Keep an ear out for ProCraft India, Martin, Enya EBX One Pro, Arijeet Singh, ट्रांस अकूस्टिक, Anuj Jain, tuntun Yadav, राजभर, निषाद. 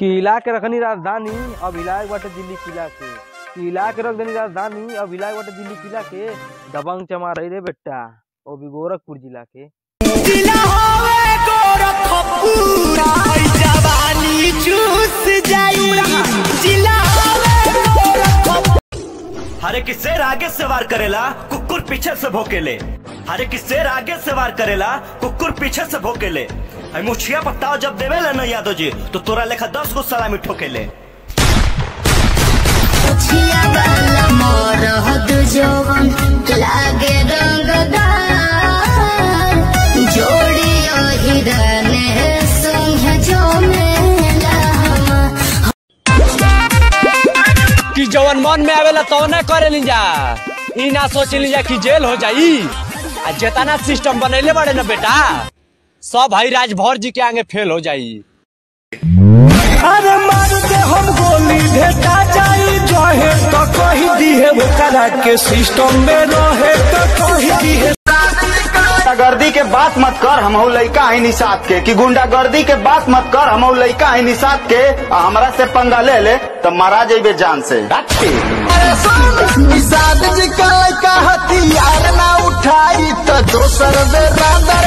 किला के रखनी राजधानी अब हिलाए बाटे दिल्ली किला के, किला के रख देनी राजधानी अब हिलाए बाटे दिल्ली किला के। दबंग चमा रही रे बेटा वो भी गोरखपुर जिला के। हरे किस्से आगे से वार करेला कुकुर पीछे से भोकेले, हरे किस्से आगे से वार करेला कुकुर पीछे से भोकेले। मुछिया पत्ताओ जब देवेला न यादव जी तो तोरा लेखा 10 गो सलामी ठोकेले। कि जवन मन में आवेला तौने करे ली जा, ई ना सोचे ली जा कि जेल हो जाई। आ जेतना सिस्टम बनैले बड़े न बेटा सब भाई राजभर जी के आगे फेल हो जाई। अरे मार दे हम गोली भेटा जाई जोहे तो कही दी है वो करा के सिस्टम में रहे तो कही दी है। गुंडागर्दी के बात मत कर हमहु लइका है निसात के, कि गुंडागर्दी के बात मत कर हमहु लइका है निसात के। हमरा से पंगा ले ले तो मारा जेबे जान से। निसात जी का लइका हथियार ना उठाई तो दोसर बे रांदर